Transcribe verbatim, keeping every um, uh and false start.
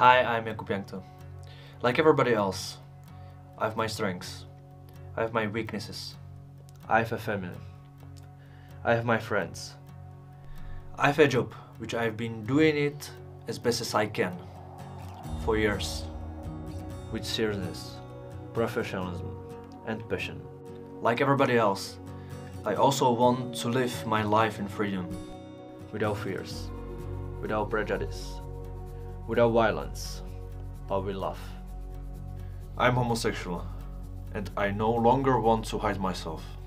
Hi, I'm Jakub Jankto. Like everybody else, I have my strengths, I have my weaknesses, I have a family, I have my friends, I have a job which I've been doing it as best as I can for years, with seriousness, professionalism and passion. Like everybody else, I also want to live my life in freedom, without fears, without prejudice, without violence, but with love. I'm homosexual, and I no longer want to hide myself.